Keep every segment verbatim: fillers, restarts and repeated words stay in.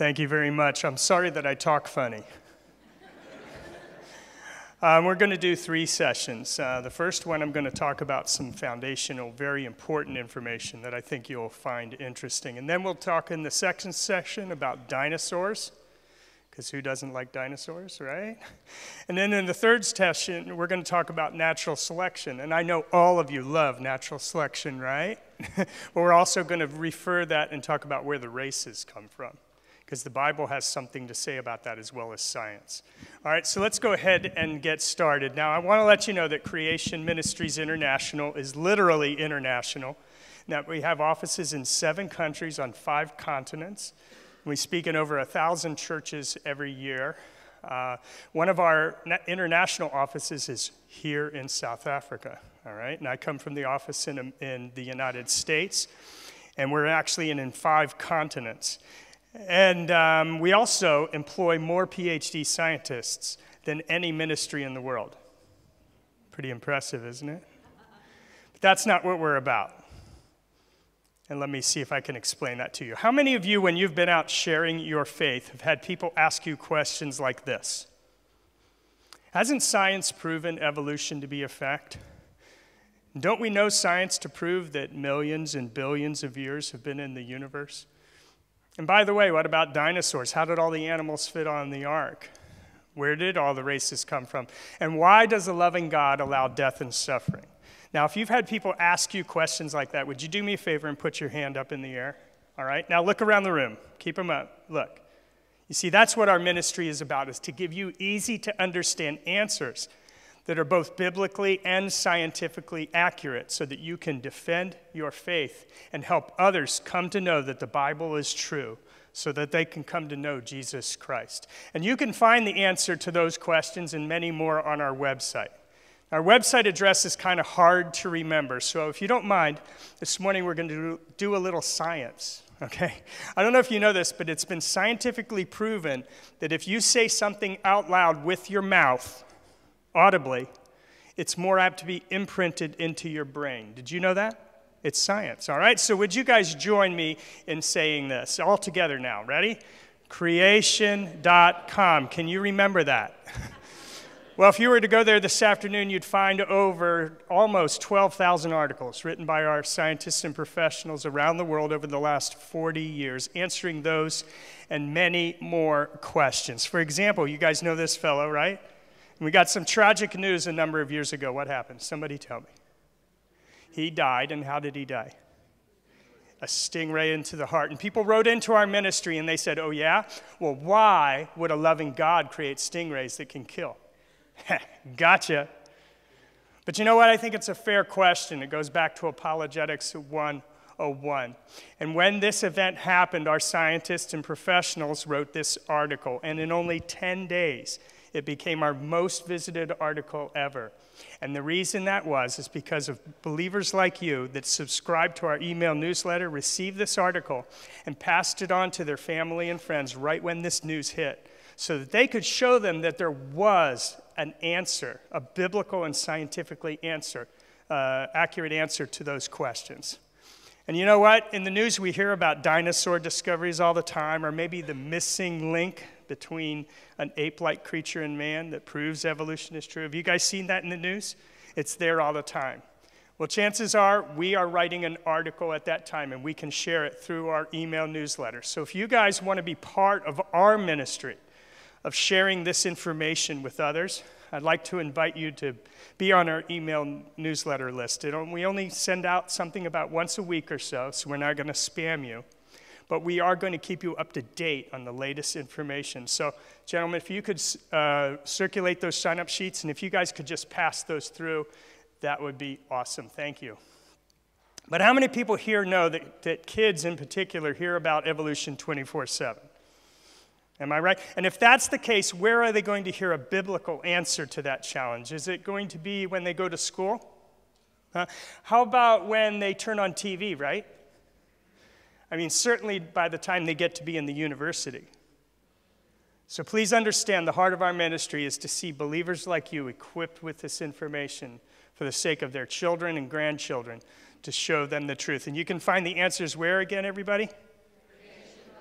Thank you very much. I'm sorry that I talk funny. Um, we're going to do three sessions. Uh, the first one, I'm going to talk about some foundational, very important information that I think you'll find interesting. And then we'll talk in the second session about dinosaurs, because who doesn't like dinosaurs, right? And then in the third session, we're going to talk about natural selection. And I know all of you love natural selection, right? But we're also going to refer that and talk about where the races come from, because the Bible has something to say about that as well as science. All right, so let's go ahead and get started. Now, I want to let you know that Creation Ministries International is literally international, and that we have offices in seven countries on five continents. We speak in over one thousand churches every year. Uh, one of our international offices is here in South Africa, all right? And I come from the office in, in the United States, and we're actually in, in five continents. And um, we also employ more P H D scientists than any ministry in the world. Pretty impressive, isn't it? But that's not what we're about. And let me see if I can explain that to you. How many of you, when you've been out sharing your faith, have had people ask you questions like this? Hasn't science proven evolution to be a fact? Don't we know science to prove that millions and billions of years have been in the universe? And by the way, what about dinosaurs? How did all the animals fit on the ark? Where did all the races come from? And why does a loving God allow death and suffering? Now, if you've had people ask you questions like that, would you do me a favor and put your hand up in the air? All right? Now, look around the room. Keep them up. Look. You see, that's what our ministry is about, is to give you easy-to-understand answers that are both biblically and scientifically accurate so that you can defend your faith and help others come to know that the Bible is true so that they can come to know Jesus Christ. And you can find the answer to those questions and many more on our website. Our website address is kind of hard to remember, so if you don't mind, this morning we're going to do a little science. Okay? I don't know if you know this, but it's been scientifically proven that if you say something out loud with your mouth, audibly, it's more apt to be imprinted into your brain. Did you know that? It's science, all right? So would you guys join me in saying this? All together now, ready? creation dot com. Can you remember that? Well, if you were to go there this afternoon, you'd find over almost twelve thousand articles written by our scientists and professionals around the world over the last forty years, answering those and many more questions. For example, you guys know this fellow, right? We got some tragic news a number of years ago. What happened? Somebody tell me. He died, and how did he die? A stingray into the heart. And people wrote into our ministry, and they said, oh, yeah? Well, why would a loving God create stingrays that can kill? Gotcha. But you know what? I think it's a fair question. It goes back to Apologetics one oh one. And when this event happened, our scientists and professionals wrote this article, and in only ten days, it became our most visited article ever. And the reason that was is because of believers like you that subscribed to our email newsletter, received this article, and passed it on to their family and friends right when this news hit, so that they could show them that there was an answer, a biblical and scientifically answer, uh, accurate answer to those questions. And you know what? In the news, we hear about dinosaur discoveries all the time, or maybe the missing link between an ape-like creature and man that proves evolution is true. Have you guys seen that in the news? It's there all the time. Well, chances are we are writing an article at that time, and we can share it through our email newsletter. So if you guys want to be part of our ministry of sharing this information with others, I'd like to invite you to be on our email newsletter list. We only send out something about once a week or so, so we're not going to spam you. But we are going to keep you up to date on the latest information. So, gentlemen, if you could uh, circulate those sign-up sheets, and if you guys could just pass those through, that would be awesome. Thank you. But how many people here know that, that kids in particular hear about evolution twenty-four seven? Am I right? And if that's the case, where are they going to hear a biblical answer to that challenge? Is it going to be when they go to school? Huh? How about when they turn on T V, right? I mean, certainly by the time they get to be in the university. So please understand, the heart of our ministry is to see believers like you equipped with this information for the sake of their children and grandchildren, to show them the truth. And you can find the answers where again, everybody?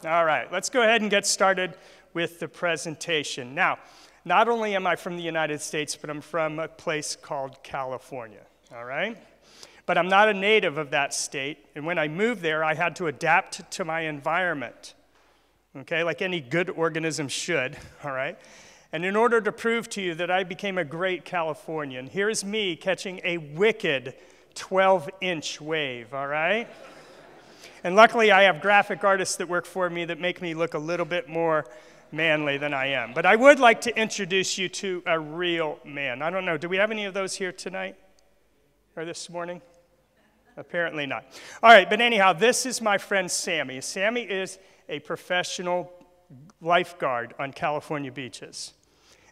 All right, let's go ahead and get started with the presentation. Now, not only am I from the United States, but I'm from a place called California, all right? But I'm not a native of that state, and when I moved there, I had to adapt to my environment, okay, like any good organism should, all right? And in order to prove to you that I became a great Californian, here is me catching a wicked twelve-inch wave, all right? And luckily, I have graphic artists that work for me that make me look a little bit more manly than I am. But I would like to introduce you to a real man. I don't know, do we have any of those here tonight or this morning? Apparently not. All right, but anyhow, this is my friend Sammy. Sammy is a professional lifeguard on California beaches.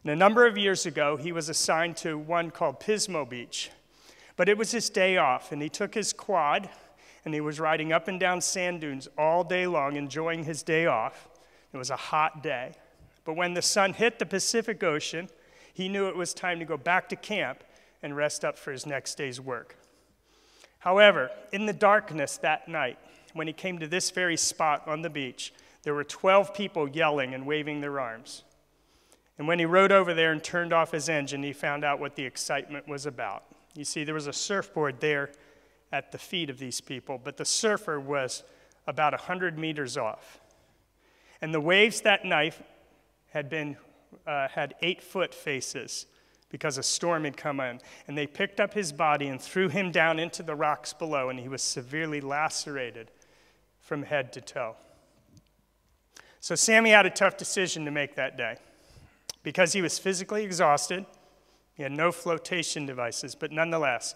And a number of years ago, he was assigned to one called Pismo Beach. But it was his day off, and he took his quad, and he was riding up and down sand dunes all day long, enjoying his day off. It was a hot day. But when the sun hit the Pacific Ocean, he knew it was time to go back to camp and rest up for his next day's work. However, in the darkness that night, when he came to this very spot on the beach, there were twelve people yelling and waving their arms. And when he rode over there and turned off his engine, he found out what the excitement was about. You see, there was a surfboard there at the feet of these people, but the surfer was about one hundred meters off. And the waves that night had been, uh, had eight-foot faces because a storm had come in. And they picked up his body and threw him down into the rocks below, and he was severely lacerated from head to toe. So Sammy had a tough decision to make that day. Because he was physically exhausted, he had no flotation devices, but nonetheless,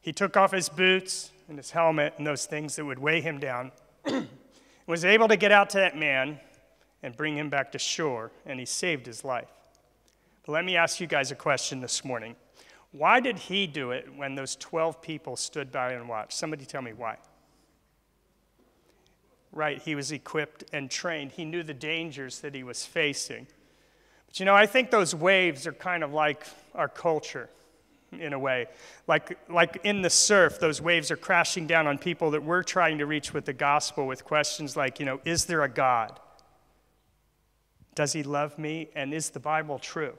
he took off his boots and his helmet and those things that would weigh him down, was able to get out to that man and bring him back to shore, and he saved his life. But let me ask you guys a question this morning. Why did he do it when those twelve people stood by and watched? Somebody tell me why. Right, he was equipped and trained. He knew the dangers that he was facing. But you know, I think those waves are kind of like our culture, in a way. Like, like in the surf, those waves are crashing down on people that we're trying to reach with the gospel with questions like, you know, is there a God? Does he love me? And is the Bible true?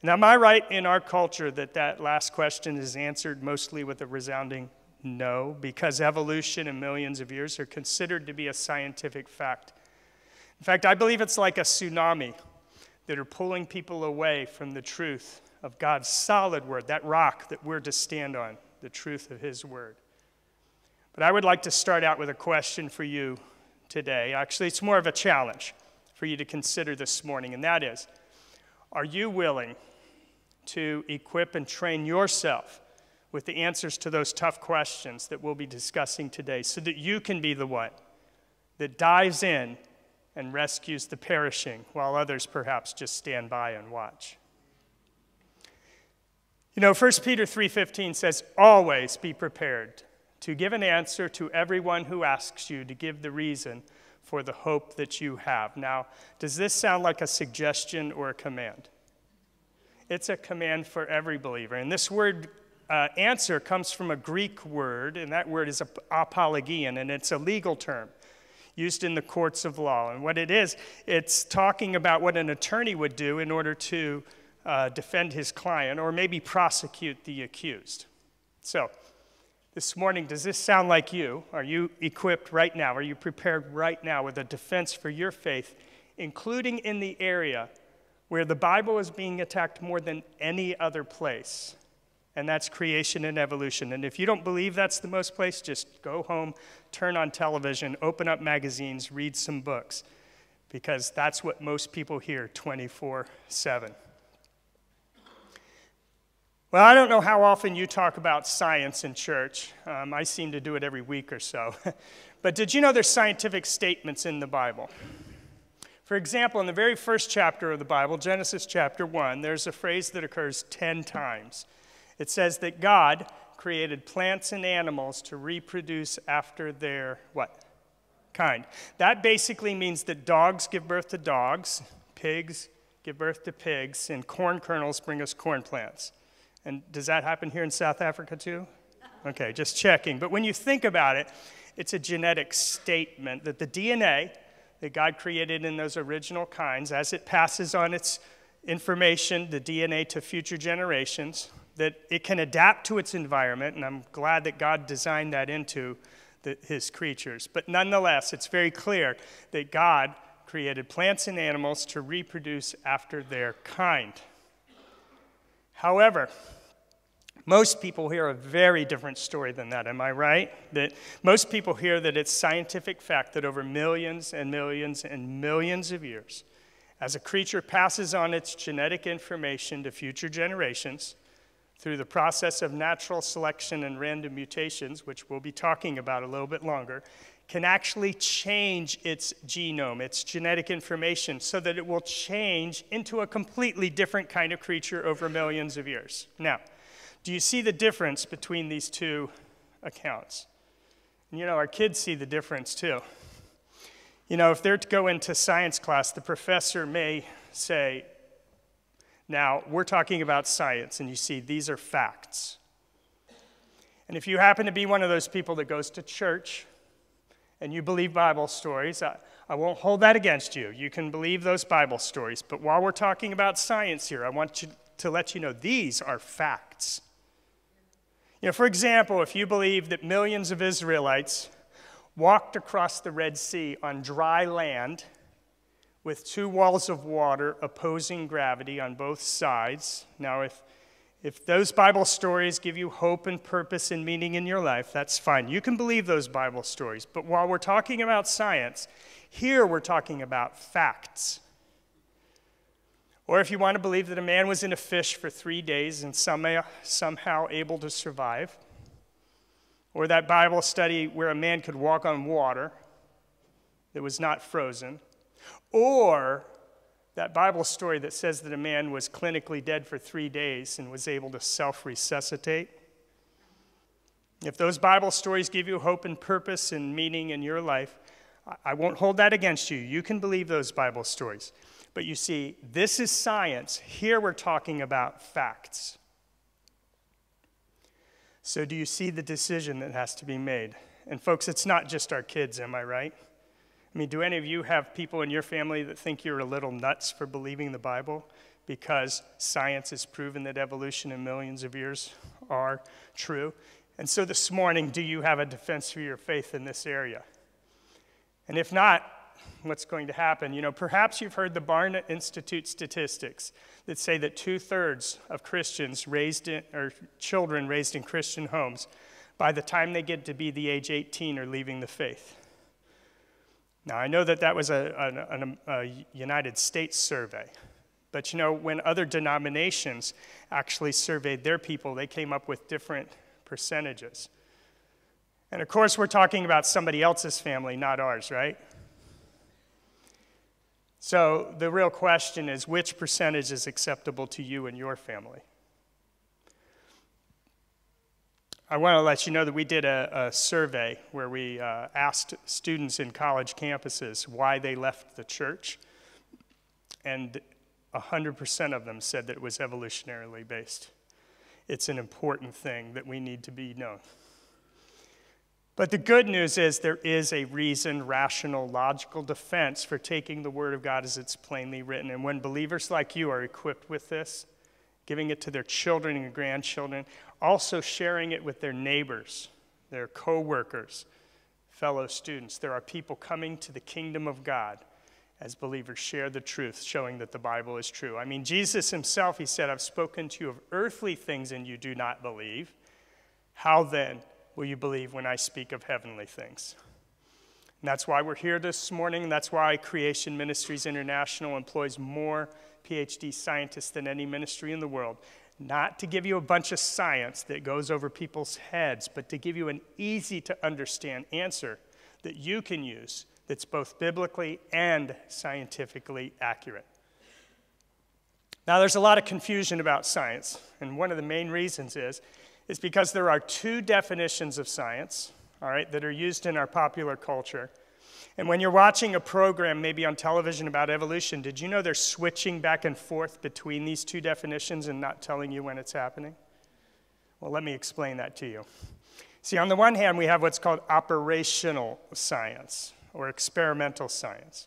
And am I right in our culture that that last question is answered mostly with a resounding no, because evolution in millions of years are considered to be a scientific fact. In fact, I believe it's like a tsunami that are pulling people away from the truth of God's solid word, that rock that we're to stand on, the truth of his word. But I would like to start out with a question for you today. Actually, it's more of a challenge for you to consider this morning, and that is, are you willing to equip and train yourself with the answers to those tough questions that we'll be discussing today so that you can be the one that dives in and rescues the perishing while others perhaps just stand by and watch? You know, First Peter three fifteen says, always be prepared to give an answer to everyone who asks you to give the reason for the hope that you have. Now, does this sound like a suggestion or a command? It's a command for every believer. And this word uh, answer comes from a Greek word, and that word is apologian, and it's a legal term used in the courts of law. And what it is, it's talking about what an attorney would do in order to Uh, defend his client, or maybe prosecute the accused. So, this morning, does this sound like you? Are you equipped right now? Are you prepared right now with a defense for your faith, including in the area where the Bible is being attacked more than any other place? And that's creation and evolution. And if you don't believe that's the most place, just go home, turn on television, open up magazines, read some books, because that's what most people hear twenty-four seven. Well, I don't know how often you talk about science in church. Um, I seem to do it every week or so. But did you know there's scientific statements in the Bible? For example, in the very first chapter of the Bible, Genesis chapter one, there's a phrase that occurs ten times. It says that God created plants and animals to reproduce after their, what? Kind. That basically means that dogs give birth to dogs, pigs give birth to pigs, and corn kernels bring us corn plants. And does that happen here in South Africa too? Okay, just checking. But when you think about it, It's a genetic statement that the D N A that God created in those original kinds, as it passes on its information, the D N A to future generations, that it can adapt to its environment, and I'm glad that God designed that into the, his creatures. But nonetheless, it's very clear that God created plants and animals to reproduce after their kind. However, most people hear a very different story than that, am I right? That most people hear that it's scientific fact that over millions and millions and millions of years, as a creature passes on its genetic information to future generations, through the process of natural selection and random mutations, which we'll be talking about a little bit longer, can actually change its genome, its genetic information, so that it will change into a completely different kind of creature over millions of years. Now, do you see the difference between these two accounts? And you know, our kids see the difference too. You know, if they're to go into science class, the professor may say, now, we're talking about science, and you see, these are facts. And if you happen to be one of those people that goes to church and you believe Bible stories, I, I won't hold that against you. You can believe those Bible stories. But while we're talking about science here, I want you to let you know these are facts. You know, for example, if you believe that millions of Israelites walked across the Red Sea on dry land with two walls of water opposing gravity on both sides. Now, if, if those Bible stories give you hope and purpose and meaning in your life, that's fine. You can believe those Bible stories. But while we're talking about science, here we're talking about facts. Or if you want to believe that a man was in a fish for three days and somehow, somehow able to survive, or that Bible study where a man could walk on water that was not frozen, or that Bible story that says that a man was clinically dead for three days and was able to self-resuscitate. If those Bible stories give you hope and purpose and meaning in your life, I won't hold that against you. You can believe those Bible stories. But you see, this is science. Here we're talking about facts. So do you see the decision that has to be made? And folks, it's not just our kids, am I right? I mean, do any of you have people in your family that think you're a little nuts for believing the Bible because science has proven that evolution in millions of years are true? And so this morning, do you have a defense for your faith in this area? And if not, what's going to happen? You know, perhaps you've heard the Barna Institute statistics that say that two-thirds of Christians raised in, or children raised in Christian homes, by the time they get to be the age eighteen, are leaving the faith. Now, I know that that was a, an, a United States survey, but you know, when other denominations actually surveyed their people, they came up with different percentages. And of course, we're talking about somebody else's family, not ours, right? So the real question is, which percentage is acceptable to you and your family? I want to let you know that we did a, a survey where we uh, asked students in college campuses why they left the church, and one hundred percent of them said that it was evolutionarily based. It's an important thing that we need to be known. But the good news is there is a reasoned, rational, logical defense for taking the Word of God as it's plainly written, and when believers like you are equipped with this, giving it to their children and grandchildren, also sharing it with their neighbors, their co-workers, fellow students. There are people coming to the kingdom of God as believers share the truth, showing that the Bible is true. I mean, Jesus himself, he said, I've spoken to you of earthly things and you do not believe. How then will you believe when I speak of heavenly things? And that's why we're here this morning. That's why Creation Ministries International employs more P H D scientists than any ministry in the world, not to give you a bunch of science that goes over people's heads, but to give you an easy-to-understand answer that you can use that's both biblically and scientifically accurate. Now, there's a lot of confusion about science, and one of the main reasons is, is because there are two definitions of science, all right, that are used in our popular culture. And when you're watching a program, maybe on television, about evolution, did you know they're switching back and forth between these two definitions and not telling you when it's happening? Well, let me explain that to you. See, on the one hand, we have what's called operational science or experimental science.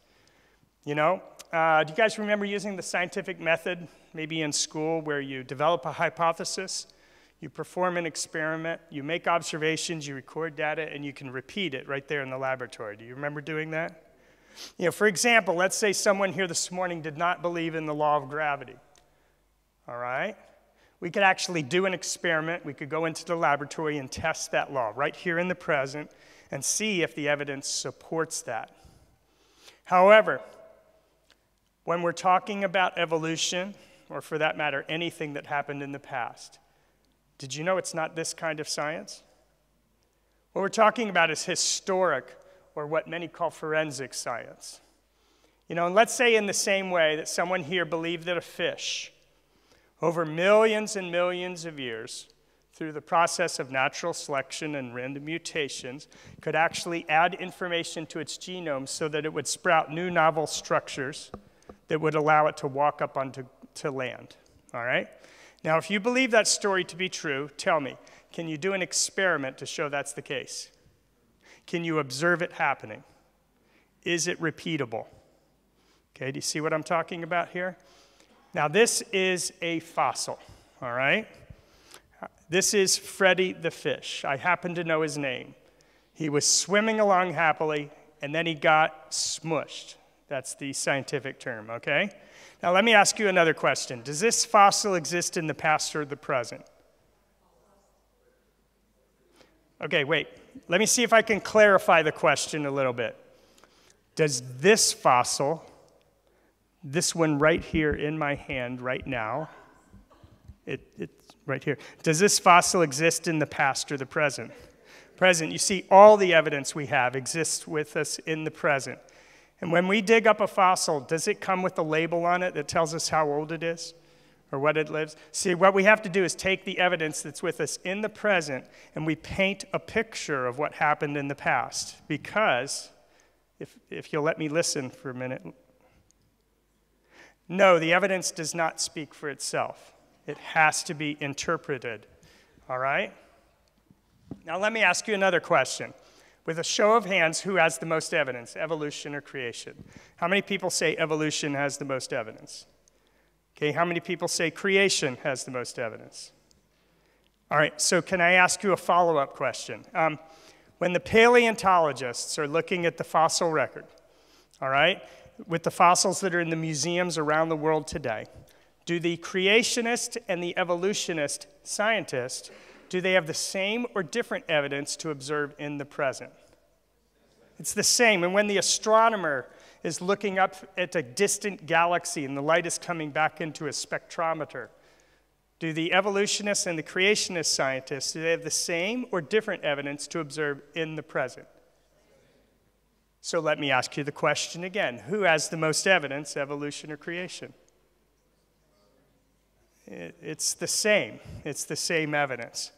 You know, uh, do you guys remember using the scientific method, maybe in school, where you develop a hypothesis, you perform an experiment, you make observations, you record data, and you can repeat it right there in the laboratory? Do you remember doing that? You know, for example, let's say someone here this morning did not believe in the law of gravity, all right? We could actually do an experiment. We could go into the laboratory and test that law right here in the present and see if the evidence supports that. However, when we're talking about evolution, or for that matter, anything that happened in the past, did you know it's not this kind of science? What we're talking about is historic, or what many call forensic science. You know, and let's say in the same way that someone here believed that a fish, over millions and millions of years, through the process of natural selection and random mutations, could actually add information to its genome so that it would sprout new novel structures that would allow it to walk up onto to land, all right? Now, if you believe that story to be true, tell me, can you do an experiment to show that's the case? Can you observe it happening? Is it repeatable? Okay, do you see what I'm talking about here? Now, this is a fossil, all right? This is Freddie the fish. I happen to know his name. He was swimming along happily, and then he got smushed. That's the scientific term, okay? Now, let me ask you another question. Does this fossil exist in the past or the present? Okay, wait. Let me see if I can clarify the question a little bit. Does this fossil, this one right here in my hand right now, it, it's right here. Does this fossil exist in the past or the present? Present. You see, all the evidence we have exists with us in the present. And when we dig up a fossil, does it come with a label on it that tells us how old it is or what it lives? See, what we have to do is take the evidence that's with us in the present and we paint a picture of what happened in the past. Because, if, if you'll let me listen for a minute, no, the evidence does not speak for itself. It has to be interpreted, all right? Now let me ask you another question. With a show of hands, who has the most evidence, evolution or creation? How many people say evolution has the most evidence? Okay, how many people say creation has the most evidence? All right, so can I ask you a follow-up question? Um, when the paleontologists are looking at the fossil record, all right, with the fossils that are in the museums around the world today, do the creationist and the evolutionist scientists, do they have the same or different evidence to observe in the present? It's the same. And when the astronomer is looking up at a distant galaxy and the light is coming back into a spectrometer, do the evolutionists and the creationist scientists, do they have the same or different evidence to observe in the present? So let me ask you the question again. Who has the most evidence, evolution or creation? It's the same. It's the same evidence.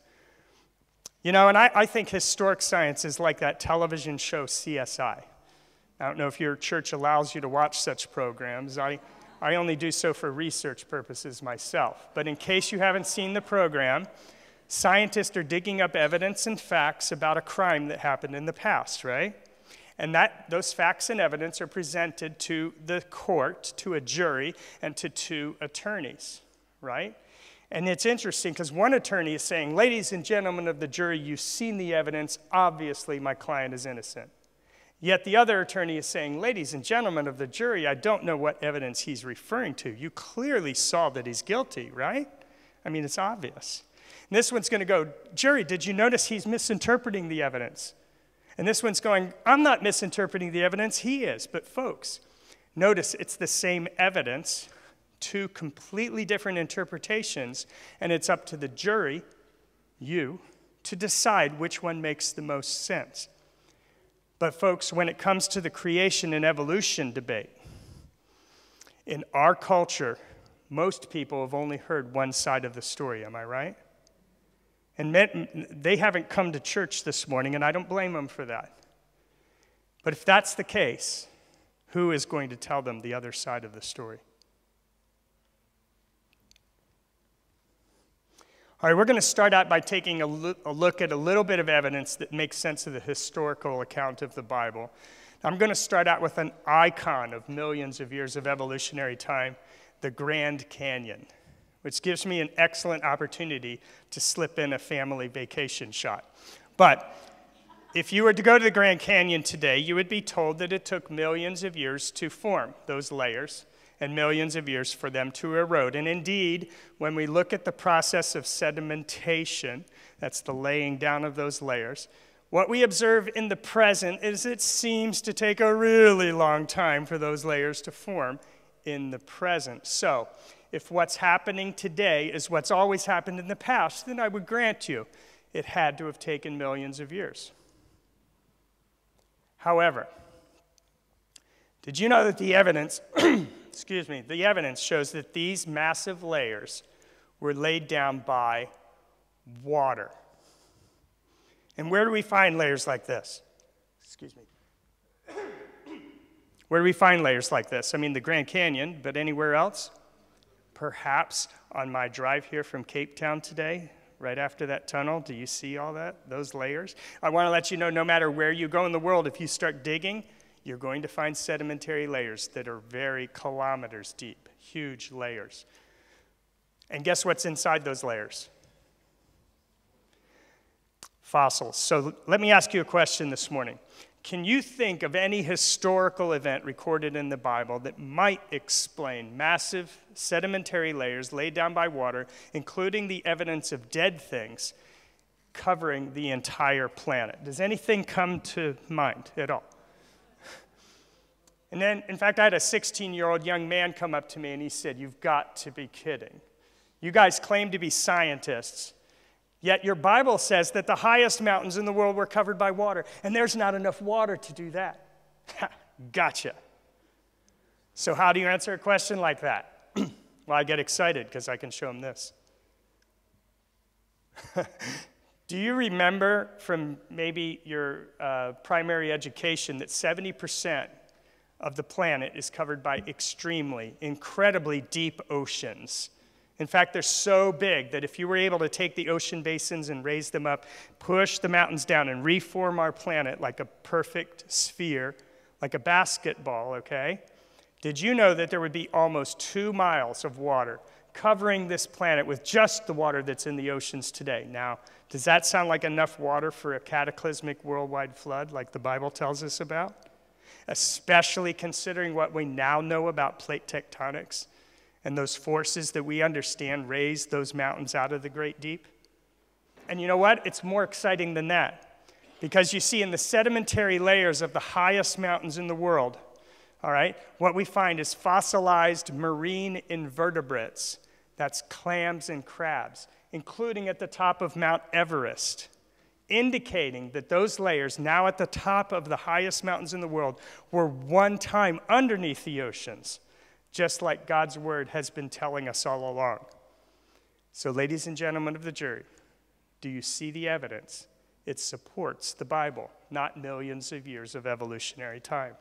You know, and I, I think historic science is like that television show C S I. I don't know if your church allows you to watch such programs. I, I only do so for research purposes myself. But in case you haven't seen the program, scientists are digging up evidence and facts about a crime that happened in the past, right? And that, those facts and evidence are presented to the court, to a jury, and to two attorneys, right? And it's interesting because one attorney is saying, ladies and gentlemen of the jury, you've seen the evidence. Obviously, my client is innocent. Yet the other attorney is saying, ladies and gentlemen of the jury, I don't know what evidence he's referring to. You clearly saw that he's guilty, right? I mean, it's obvious. And this one's going to go, jury, did you notice he's misinterpreting the evidence? And this one's going, I'm not misinterpreting the evidence, he is. But folks, notice it's the same evidence, two completely different interpretations, and it's up to the jury, you, to decide which one makes the most sense. But folks, when it comes to the creation and evolution debate, in our culture, most people have only heard one side of the story, am I right? And they haven't come to church this morning, and I don't blame them for that. But if that's the case, who is going to tell them the other side of the story? All right, we're going to start out by taking a look at a little bit of evidence that makes sense of the historical account of the Bible. I'm going to start out with an icon of millions of years of evolutionary time, the Grand Canyon, which gives me an excellent opportunity to slip in a family vacation shot. But if you were to go to the Grand Canyon today, you would be told that it took millions of years to form those layers and millions of years for them to erode. And indeed, when we look at the process of sedimentation, that's the laying down of those layers, what we observe in the present is it seems to take a really long time for those layers to form in the present. So if what's happening today is what's always happened in the past, then I would grant you it had to have taken millions of years. However, did you know that the evidence, excuse me, the evidence shows that these massive layers were laid down by water? And where do we find layers like this? Excuse me. Where do we find layers like this? I mean, the Grand Canyon, but anywhere else? Perhaps on my drive here from Cape Town today, right after that tunnel, do you see all that, those layers? I want to let you know, no matter where you go in the world, if you start digging, you're going to find sedimentary layers that are very kilometers deep, huge layers. And guess what's inside those layers? Fossils. So let me ask you a question this morning. Can you think of any historical event recorded in the Bible that might explain massive sedimentary layers laid down by water, including the evidence of dead things covering the entire planet? Does anything come to mind at all? And then, in fact, I had a sixteen-year-old young man come up to me and he said, "You've got to be kidding. You guys claim to be scientists, yet your Bible says that the highest mountains in the world were covered by water, and there's not enough water to do that." Gotcha. So how do you answer a question like that? Well, I get excited because I can show him this. Do you remember from maybe your uh, primary education that seventy percent of the planet is covered by extremely, incredibly deep oceans? In fact, they're so big that if you were able to take the ocean basins and raise them up, push the mountains down and reform our planet like a perfect sphere, like a basketball, okay? Did you know that there would be almost two miles of water covering this planet with just the water that's in the oceans today? Now, does that sound like enough water for a cataclysmic worldwide flood like the Bible tells us about? Especially considering what we now know about plate tectonics and those forces that we understand raise those mountains out of the great deep. And you know what? It's more exciting than that, because you see in the sedimentary layers of the highest mountains in the world, all right, what we find is fossilized marine invertebrates. That's clams and crabs, including at the top of Mount Everest, indicating that those layers, now at the top of the highest mountains in the world, were one time underneath the oceans, just like God's word has been telling us all along. So, ladies and gentlemen of the jury, do you see the evidence? It supports the Bible, not millions of years of evolutionary time.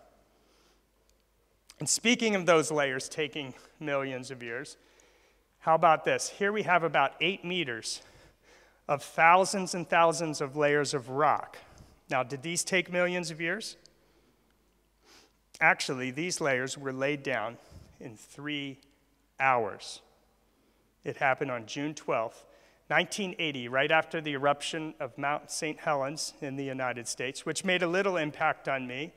And speaking of those layers taking millions of years, how about this? Here we have about eight meters of thousands and thousands of layers of rock. Now, did these take millions of years? Actually, these layers were laid down in three hours. It happened on June twelfth, nineteen eighty, right after the eruption of Mount Saint Helens in the United States, which made a little impact on me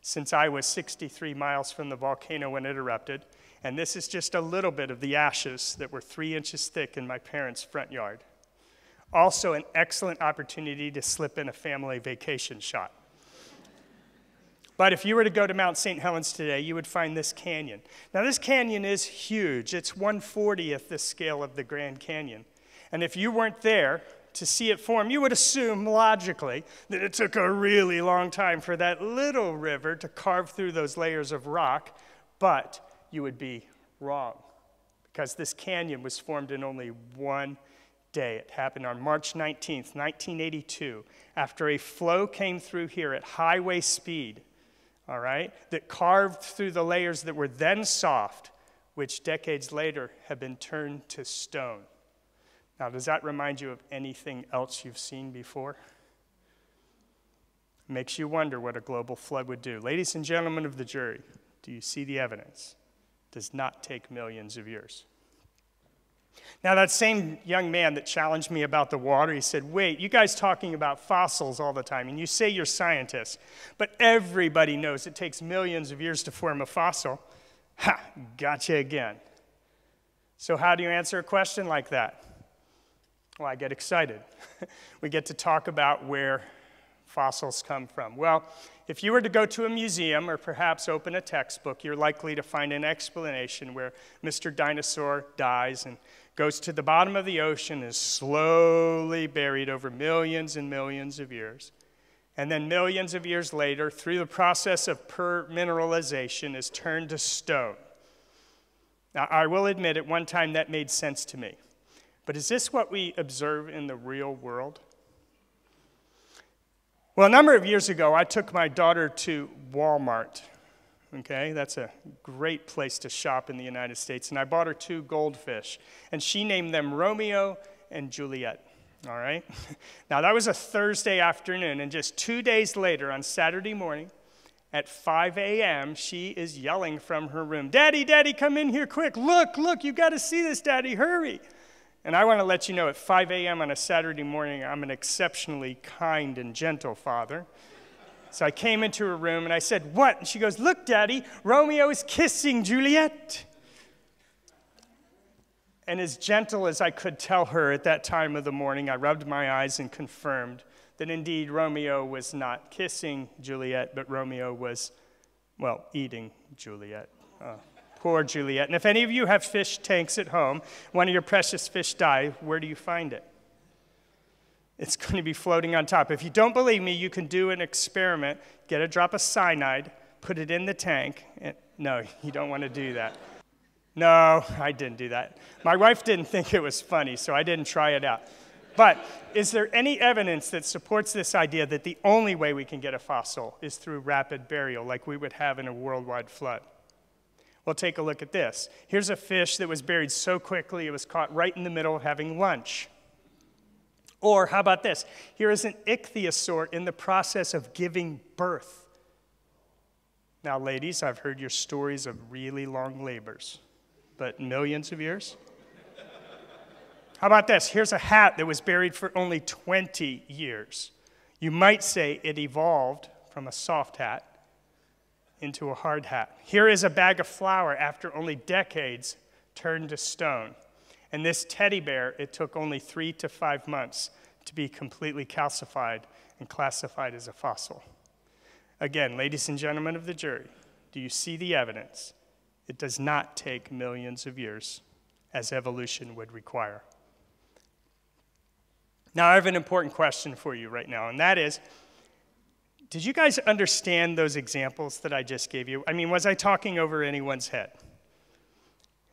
since I was sixty-three miles from the volcano when it erupted. And this is just a little bit of the ashes that were three inches thick in my parents' front yard. Also an excellent opportunity to slip in a family vacation shot. But if you were to go to Mount Saint Helens today, you would find this canyon. Now, this canyon is huge. It's one fortieth the scale of the Grand Canyon. And if you weren't there to see it form, you would assume logically that it took a really long time for that little river to carve through those layers of rock. But you would be wrong, because this canyon was formed in only one day. It happened on March nineteenth, nineteen eighty-two, after a flow came through here at highway speed. All right, that carved through the layers that were then soft, which decades later have been turned to stone. Now, does that remind you of anything else you've seen before? Makes you wonder what a global flood would do. Ladies and gentlemen of the jury, do you see the evidence? Does not take millions of years. Now, that same young man that challenged me about the water, he said, wait, you guys talking about fossils all the time, and you say you're scientists, but everybody knows it takes millions of years to form a fossil. Ha, gotcha again. So how do you answer a question like that? Well, I get excited. We get to talk about where fossils come from. Well, if you were to go to a museum or perhaps open a textbook, you're likely to find an explanation where Mister Dinosaur dies and goes to the bottom of the ocean and is slowly buried over millions and millions of years. And then millions of years later, through the process of permineralization, is turned to stone. Now, I will admit at one time that made sense to me. But is this what we observe in the real world? Well, a number of years ago, I took my daughter to Walmart, okay? That's a great place to shop in the United States, and I bought her two goldfish, and she named them Romeo and Juliet, all right? Now, that was a Thursday afternoon, and just two days later, on Saturday morning, at five A M, she is yelling from her room, Daddy, Daddy, come in here quick. Look, look, you got to see this, Daddy, hurry. And I want to let you know, at five A M on a Saturday morning, I'm an exceptionally kind and gentle father. So I came into her room, and I said, what? And she goes, look, Daddy, Romeo is kissing Juliet. And as gentle as I could tell her at that time of the morning, I rubbed my eyes and confirmed that, indeed, Romeo was not kissing Juliet, but Romeo was, well, eating Juliet. Oh. Poor Juliet. And if any of you have fish tanks at home, one of your precious fish die, where do you find it? It's going to be floating on top. If you don't believe me, you can do an experiment. Get a drop of cyanide, put it in the tank. And, no, you don't want to do that. No, I didn't do that. My wife didn't think it was funny, so I didn't try it out. But is there any evidence that supports this idea that the only way we can get a fossil is through rapid burial, like we would have in a worldwide flood? Well, take a look at this. Here's a fish that was buried so quickly it was caught right in the middle of having lunch. Or how about this? Here is an ichthyosaur in the process of giving birth. Now, ladies, I've heard your stories of really long labors, but millions of years? How about this? Here's a hat that was buried for only twenty years. You might say it evolved from a soft hat into a hard hat. Here is a bag of flour after only decades turned to stone. And this teddy bear, it took only three to five months to be completely calcified and classified as a fossil. Again, ladies and gentlemen of the jury, do you see the evidence? It does not take millions of years, as evolution would require. Now, I have an important question for you right now, and that is, did you guys understand those examples that I just gave you? I mean, was I talking over anyone's head?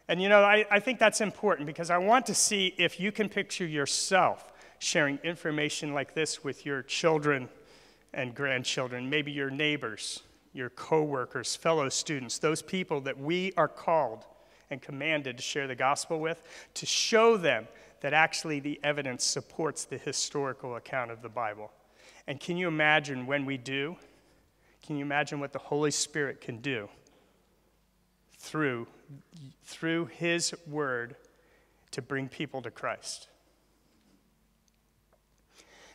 And you know, I, I think that's important because I want to see if you can picture yourself sharing information like this with your children and grandchildren, maybe your neighbors, your coworkers, fellow students, those people that we are called and commanded to share the gospel with, to show them that actually the evidence supports the historical account of the Bible. And can you imagine when we do? Can you imagine what the Holy Spirit can do through, through His Word to bring people to Christ?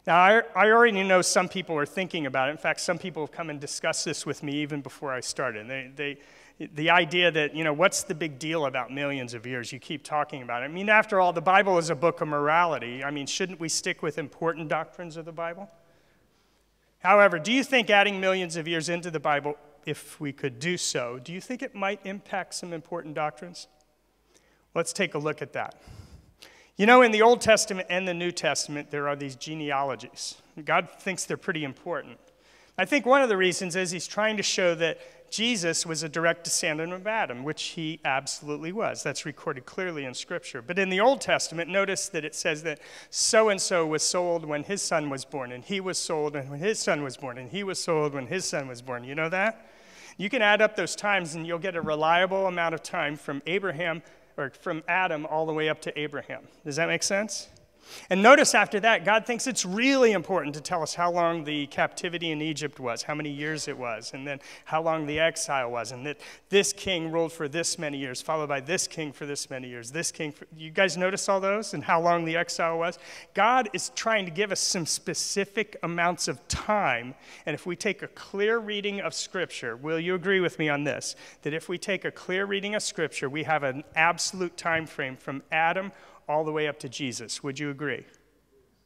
Now, I, I already know some people are thinking about it. In fact, some people have come and discussed this with me even before I started. They, they, the idea that, you know, what's the big deal about millions of years? You keep talking about it. I mean, after all, the Bible is a book of morality. I mean, shouldn't we stick with important doctrines of the Bible? However, do you think adding millions of years into the Bible, if we could do so, do you think it might impact some important doctrines? Let's take a look at that. You know, in the Old Testament and the New Testament, there are these genealogies. God thinks they're pretty important. I think one of the reasons is he's trying to show that Jesus was a direct descendant of Adam, which he absolutely was. That's recorded clearly in Scripture. But in the Old Testament, notice that it says that so-and-so was sold when his son was born, and he was sold when his son was born, and he was sold when his son was born. You know that? You can add up those times, and you'll get a reliable amount of time from Abraham, or from Adam all the way up to Abraham. Does that make sense? And notice after that, God thinks it's really important to tell us how long the captivity in Egypt was, how many years it was, and then how long the exile was, and that this king ruled for this many years, followed by this king for this many years, this king for, you guys notice all those and how long the exile was? God is trying to give us some specific amounts of time, and if we take a clear reading of Scripture, will you agree with me on this? That if we take a clear reading of Scripture, we have an absolute time frame from Adam all the way up to Jesus. Would you agree?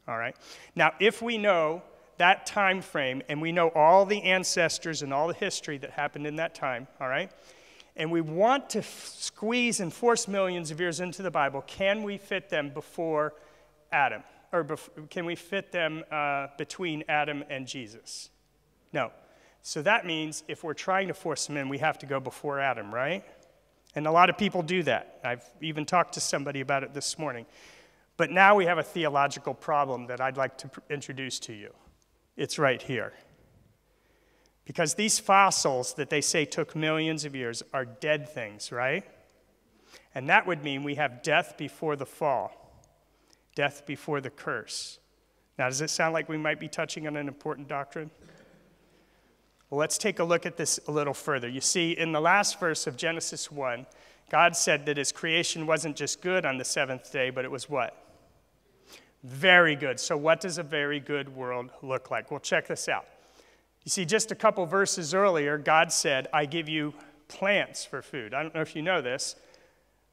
All right. Now, if we know that time frame and we know all the ancestors and all the history that happened in that time, all right, and we want to squeeze and force millions of years into the Bible, can we fit them before Adam? Or bef can we fit them uh, between Adam and Jesus? No. So that means if we're trying to force them in, we have to go before Adam, right? And a lot of people do that. I've even talked to somebody about it this morning. But now we have a theological problem that I'd like to introduce to you. It's right here. Because these fossils that they say took millions of years are dead things, right? And that would mean we have death before the fall, death before the curse. Now, does it sound like we might be touching on an important doctrine? Well, let's take a look at this a little further. You see, in the last verse of Genesis one, God said that his creation wasn't just good on the seventh day, but it was what? Very good. So what does a very good world look like? Well, check this out. You see, just a couple verses earlier, God said, I give you plants for food. I don't know if you know this,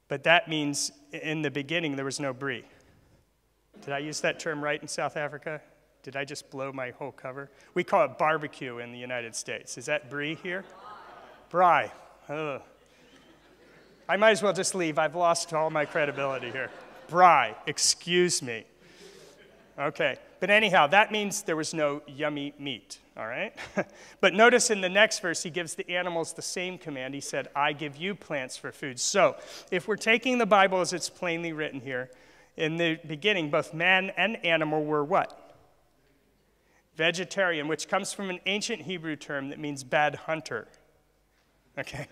but that means in the beginning there was no brie. Did I use that term right in South Africa? Did I just blow my whole cover? We call it barbecue in the United States. Is that brie here? Brie. Ugh. I might as well just leave. I've lost all my credibility here. Brie. Excuse me. Okay. But anyhow, that means there was no yummy meat. All right? But notice in the next verse, he gives the animals the same command. He said, I give you plants for food. So if we're taking the Bible as it's plainly written here, in the beginning, both man and animal were what? Vegetarian, which comes from an ancient Hebrew term that means bad hunter. Okay,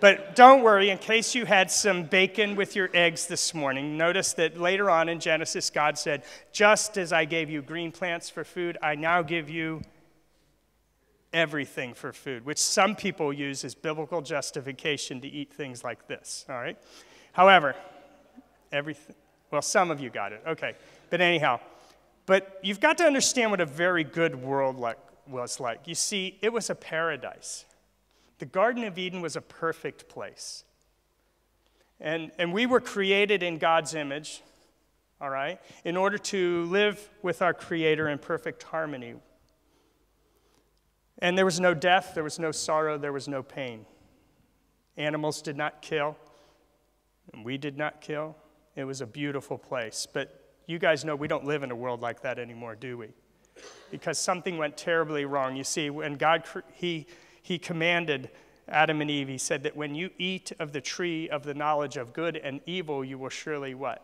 but don't worry, in case you had some bacon with your eggs this morning, notice that later on in Genesis, God said, just as I gave you green plants for food, I now give you everything for food, which some people use as biblical justification to eat things like this, all right? However, everything, well, some of you got it, okay, but anyhow, but you've got to understand what a very good world like, was like. You see, it was a paradise. The Garden of Eden was a perfect place. And, and we were created in God's image, all right, in order to live with our Creator in perfect harmony. And there was no death, there was no sorrow, there was no pain. Animals did not kill, and we did not kill. It was a beautiful place. But you guys know we don't live in a world like that anymore, do we? Because something went terribly wrong. You see, when God, he, he commanded Adam and Eve, he said that when you eat of the tree of the knowledge of good and evil, you will surely what?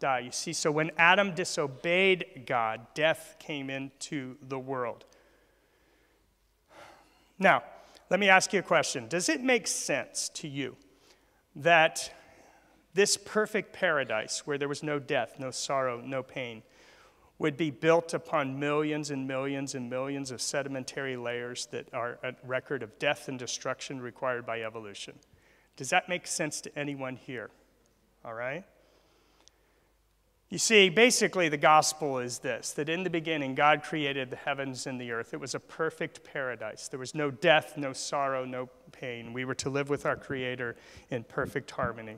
Die. You see, so when Adam disobeyed God, death came into the world. Now, let me ask you a question. Does it make sense to you that this perfect paradise where there was no death, no sorrow, no pain, would be built upon millions and millions and millions of sedimentary layers that are a record of death and destruction required by evolution? Does that make sense to anyone here? All right? You see, basically the gospel is this, that in the beginning God created the heavens and the earth. It was a perfect paradise. There was no death, no sorrow, no pain. We were to live with our Creator in perfect harmony.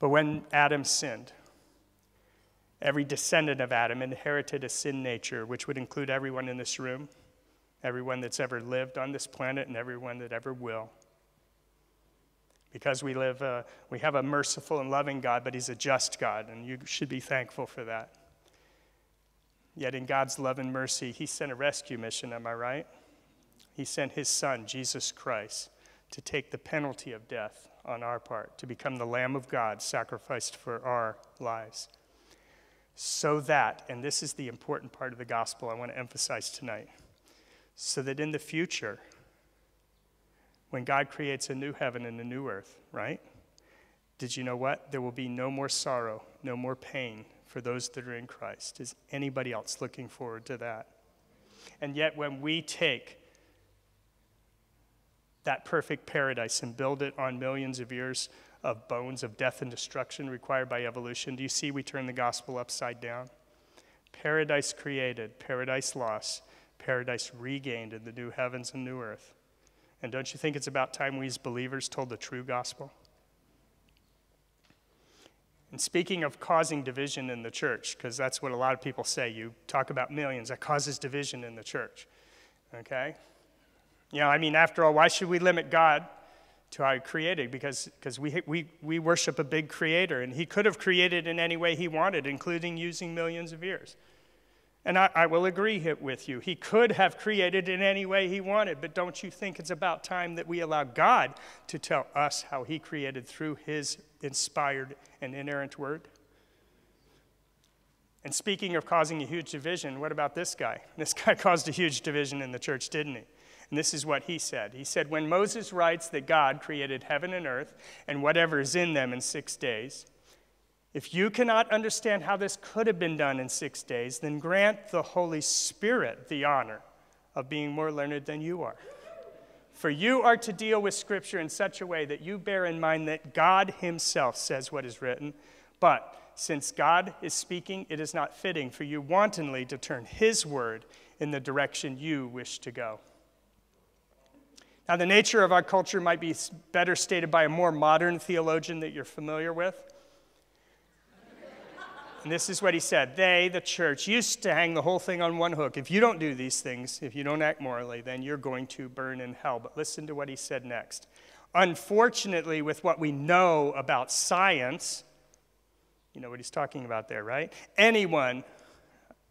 But when Adam sinned, every descendant of Adam inherited a sin nature, which would include everyone in this room, everyone that's ever lived on this planet, and everyone that ever will. Because we live, uh, we have a merciful and loving God, but he's a just God, and you should be thankful for that. Yet in God's love and mercy, he sent a rescue mission, am I right? He sent his son, Jesus Christ, to take the penalty of death on our part, to become the Lamb of God sacrificed for our lives. So that, and this is the important part of the gospel I want to emphasize tonight, so that in the future, when God creates a new heaven and a new earth, right? Did you know what? There will be no more sorrow, no more pain for those that are in Christ. Is anybody else looking forward to that? And yet when we take that perfect paradise and build it on millions of years of bones of death and destruction required by evolution, do you see we turn the gospel upside down? Paradise created, paradise lost, paradise regained in the new heavens and new earth. And don't you think it's about time we as believers told the true gospel? And speaking of causing division in the church, because that's what a lot of people say, you talk about millions, that causes division in the church, okay? You know, I mean, after all, why should we limit God to how he created? Because because we, we, we worship a big creator, and he could have created in any way he wanted, including using millions of years. And I, I will agree with you. He could have created in any way he wanted, but don't you think it's about time that we allow God to tell us how he created through his inspired and inerrant word? And speaking of causing a huge division, what about this guy? This guy caused a huge division in the church, didn't he? And this is what he said. He said, when Moses writes that God created heaven and earth and whatever is in them in six days, if you cannot understand how this could have been done in six days, then grant the Holy Spirit the honor of being more learned than you are. For you are to deal with Scripture in such a way that you bear in mind that God himself says what is written, but since God is speaking, it is not fitting for you wantonly to turn his word in the direction you wish to go. Now, the nature of our culture might be better stated by a more modern theologian that you're familiar with. And this is what he said. They, the church, used to hang the whole thing on one hook. If you don't do these things, if you don't act morally, then you're going to burn in hell. But listen to what he said next. Unfortunately, with what we know about science, you know what he's talking about there, right? Anyone,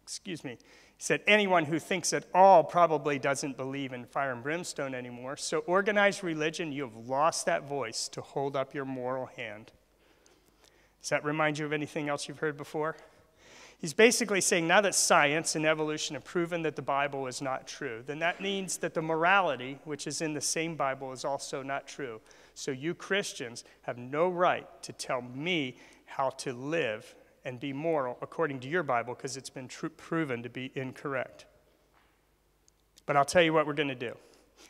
excuse me, he said, anyone who thinks at all probably doesn't believe in fire and brimstone anymore. So organized religion, you have lost that voice to hold up your moral hand. Does that remind you of anything else you've heard before? He's basically saying now that science and evolution have proven that the Bible is not true, then that means that the morality, which is in the same Bible, is also not true. So you Christians have no right to tell me how to live and be moral according to your Bible, because it's been tr- proven to be incorrect. But I'll tell you what we're going to do.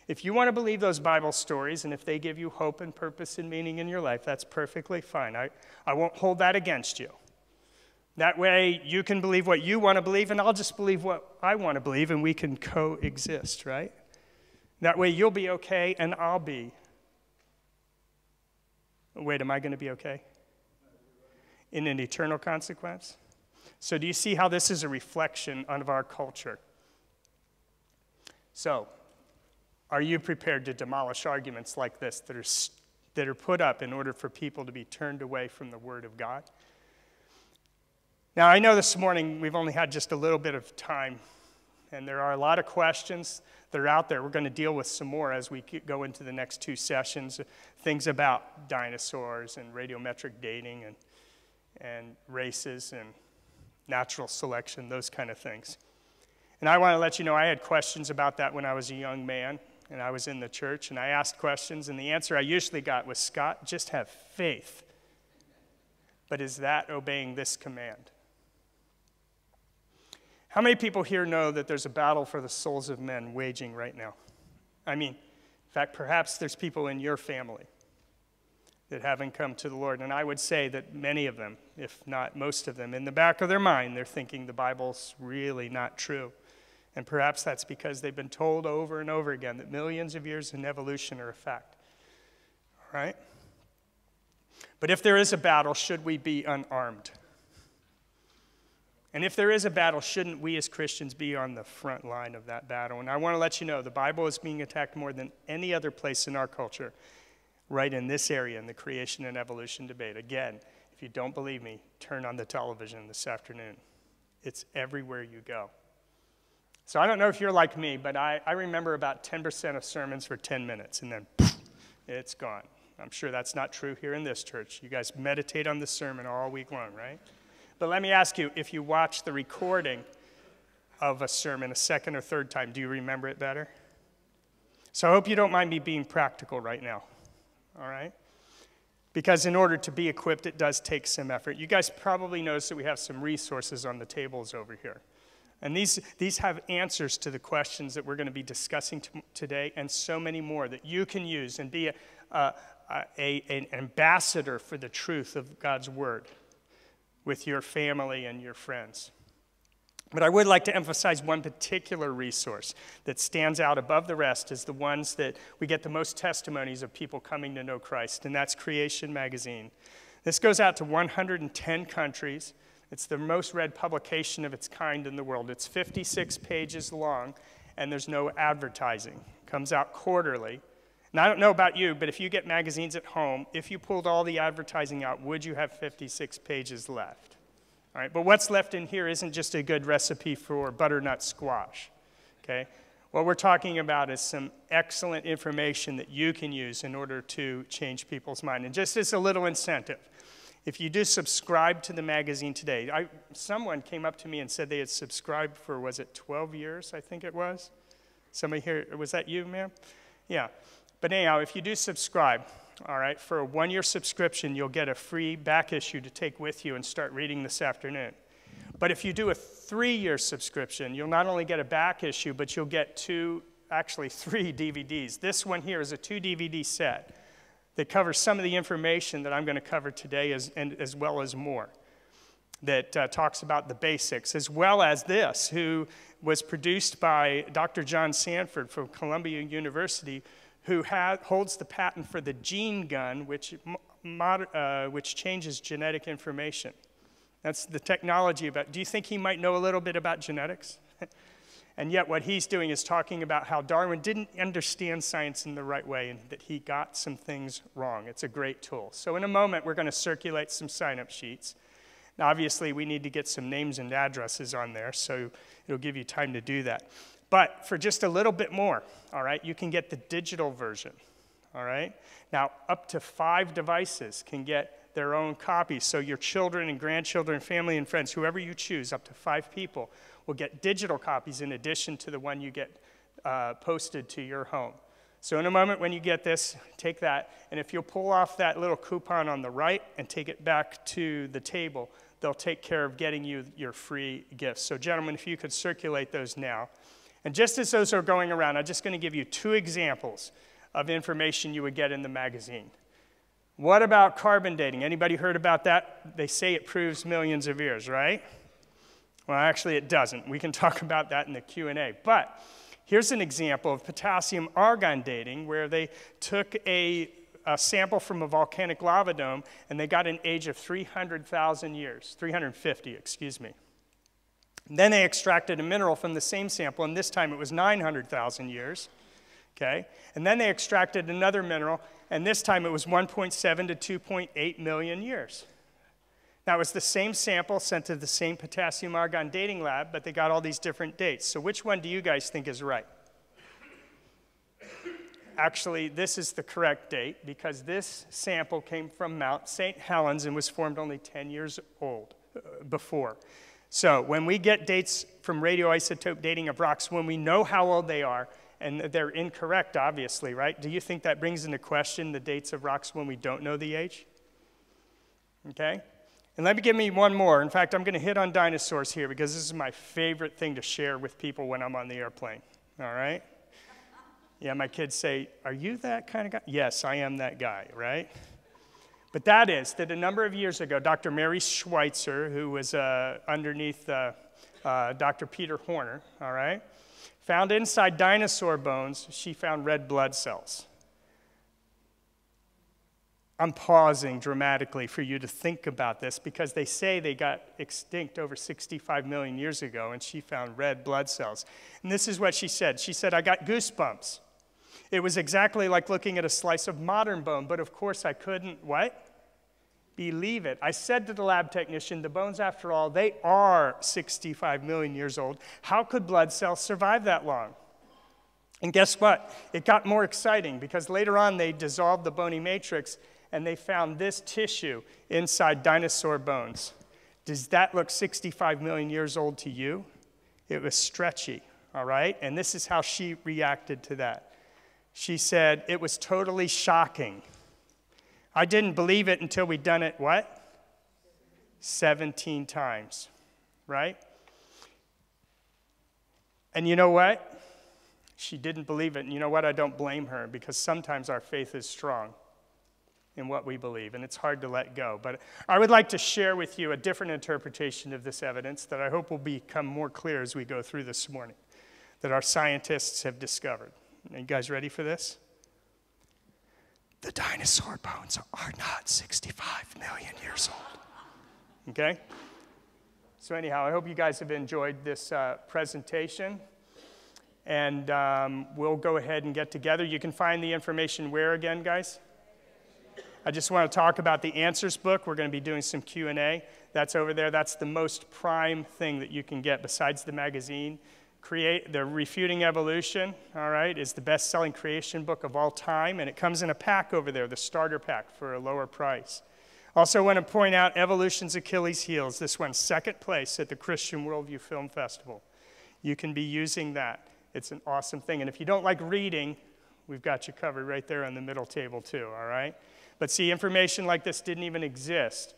If you want to believe those Bible stories, and if they give you hope and purpose and meaning in your life, that's perfectly fine. I, I won't hold that against you. That way, you can believe what you want to believe, and I'll just believe what I want to believe, and we can coexist, right? That way, you'll be okay, and I'll be. Wait, am I going to be okay? In an eternal consequence? So do you see how this is a reflection of our culture? So, are you prepared to demolish arguments like this that are, that are put up in order for people to be turned away from the Word of God? Now, I know this morning we've only had just a little bit of time, and there are a lot of questions that are out there. We're going to deal with some more as we go into the next two sessions, things about dinosaurs and radiometric dating and and races and natural selection, those kind of things. And I want to let you know I had questions about that when I was a young man and I was in the church, and I asked questions, and the answer I usually got was, Scott, just have faith. But is that obeying this command? How many people here know that there's a battle for the souls of men waging right now? I mean, in fact, perhaps there's people in your family that haven't come to the Lord. And I would say that many of them, if not most of them, in the back of their mind, they're thinking the Bible's really not true. And perhaps that's because they've been told over and over again that millions of years in evolution are a fact. All right? But if there is a battle, should we be unarmed? And if there is a battle, shouldn't we as Christians be on the front line of that battle? And I want to let you know, the Bible is being attacked more than any other place in our culture, right in this area in the creation and evolution debate. Again, if you don't believe me, turn on the television this afternoon. It's everywhere you go. So I don't know if you're like me, but I, I remember about ten percent of sermons for ten minutes, and then poof, it's gone. I'm sure that's not true here in this church. You guys meditate on the sermon all week long, right? But let me ask you, if you watch the recording of a sermon a second or third time, do you remember it better? So I hope you don't mind me being practical right now. All right? because in order to be equipped, it does take some effort. You guys probably notice that we have some resources on the tables over here. And these, these have answers to the questions that we're going to be discussing today, and so many more that you can use and be a, a, a, an ambassador for the truth of God's word with your family and your friends. But I would like to emphasize one particular resource that stands out above the rest as the ones that we get the most testimonies of people coming to know Christ, and that's Creation Magazine. This goes out to one hundred ten countries. It's the most read publication of its kind in the world. It's fifty-six pages long, and there's no advertising. It comes out quarterly. And I don't know about you, but if you get magazines at home, if you pulled all the advertising out, would you have fifty-six pages left? All right, but what's left in here isn't just a good recipe for butternut squash, okay? What we're talking about is some excellent information that you can use in order to change people's mind. And just as a little incentive, if you do subscribe to the magazine today, I, someone came up to me and said they had subscribed for, was it twelve years, I think it was? Somebody here, was that you, ma'am? Yeah, but anyhow, if you do subscribe, all right, for a one-year subscription, you'll get a free back issue to take with you and start reading this afternoon. But if you do a three-year subscription, you'll not only get a back issue, but you'll get two, actually three D V Ds. This one here is a two D V D set that covers some of the information that I'm going to cover today, as, and, as well as more, that uh, talks about the basics, as well as this, who was produced by Doctor John Sanford from Columbia University, who has, holds the patent for the gene gun, which, mod, uh, which changes genetic information. That's the technology about, do you think he might know a little bit about genetics? And yet what he's doing is talking about how Darwin didn't understand science in the right way and that he got some things wrong. It's a great tool. So in a moment, we're going to circulate some sign-up sheets. Now, obviously, we need to get some names and addresses on there, so it'll give you time to do that. But for just a little bit more, all right, you can get the digital version, all right? Now, up to five devices can get their own copies, so your children and grandchildren, family and friends, whoever you choose, up to five people, will get digital copies in addition to the one you get uh, posted to your home. So in a moment when you get this, take that, and if you'll pull off that little coupon on the right and take it back to the table, they'll take care of getting you your free gifts. So gentlemen, if you could circulate those now. And just as those are going around, I'm just going to give you two examples of information you would get in the magazine. What about carbon dating? Anybody heard about that? They say it proves millions of years, right? Well, actually, it doesn't. We can talk about that in the Q and A. But here's an example of potassium-argon dating, where they took a, a sample from a volcanic lava dome, and they got an age of three hundred thousand years, three hundred fifty, excuse me. Then they extracted a mineral from the same sample, and this time it was nine hundred thousand years, okay? And then they extracted another mineral, and this time it was one point seven to two point eight million years. Now, it was the same sample sent to the same potassium argon dating lab, but they got all these different dates. So which one do you guys think is right? Actually, this is the correct date, because this sample came from Mount Saint Helens and was formed only ten years old uh, before. So when we get dates from radioisotope dating of rocks, when we know how old they are, and they're incorrect, obviously, right? Do you think that brings into question the dates of rocks when we don't know the age? Okay? And let me give me one more. In fact, I'm going to hit on dinosaurs here, because this is my favorite thing to share with people when I'm on the airplane, all right? Yeah, my kids say, are you that kind of guy? Yes, I am that guy, right? But that is that a number of years ago, Doctor Mary Schweitzer, who was uh, underneath uh, uh, Doctor Peter Horner, all right, found inside dinosaur bones, she found red blood cells. I'm pausing dramatically for you to think about this, because they say they got extinct over sixty-five million years ago, and she found red blood cells. And this is what she said. She said, I got goosebumps. It was exactly like looking at a slice of modern bone, but of course I couldn't, what? Believe it. I said to the lab technician, the bones, after all, they are sixty-five million years old. How could blood cells survive that long? And guess what? It got more exciting, because later on they dissolved the bony matrix and they found this tissue inside dinosaur bones. Does that look sixty-five million years old to you? It was stretchy, all right? And this is how she reacted to that. She said, it was totally shocking. I didn't believe it until we'd done it, what? seventeen times, right? And you know what? She didn't believe it. And you know what? I don't blame her, because sometimes our faith is strong in what we believe, and it's hard to let go. But I would like to share with you a different interpretation of this evidence that I hope will become more clear as we go through this morning, that our scientists have discovered. Are you guys ready for this? The dinosaur bones are not sixty-five million years old. Okay? So anyhow, I hope you guys have enjoyed this uh, presentation. And um, we'll go ahead and get together. You can find the information where again, guys? I just want to talk about the Answers book. We're going to be doing some Q and A. That's over there. That's the most prime thing that you can get besides the magazine. Create the Refuting Evolution, all right, is the best-selling creation book of all time, and it comes in a pack over there, the starter pack, for a lower price. Also want to point out Evolution's Achilles Heels. This won second place at the Christian Worldview Film Festival. You can be using that. It's an awesome thing. And if you don't like reading, we've got you covered right there on the middle table too, all right? But see, information like this didn't even exist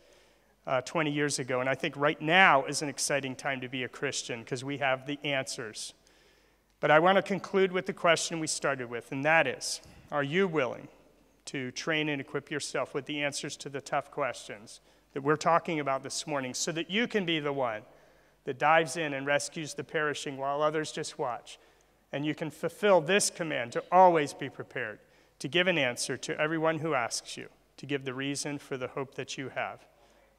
uh, twenty years ago. And I think right now is an exciting time to be a Christian, because we have the answers. But I want to conclude with the question we started with, and that is, are you willing to train and equip yourself with the answers to the tough questions that we're talking about this morning, so that you can be the one that dives in and rescues the perishing while others just watch? And you can fulfill this command to always be prepared, to give an answer to everyone who asks you, to give the reason for the hope that you have.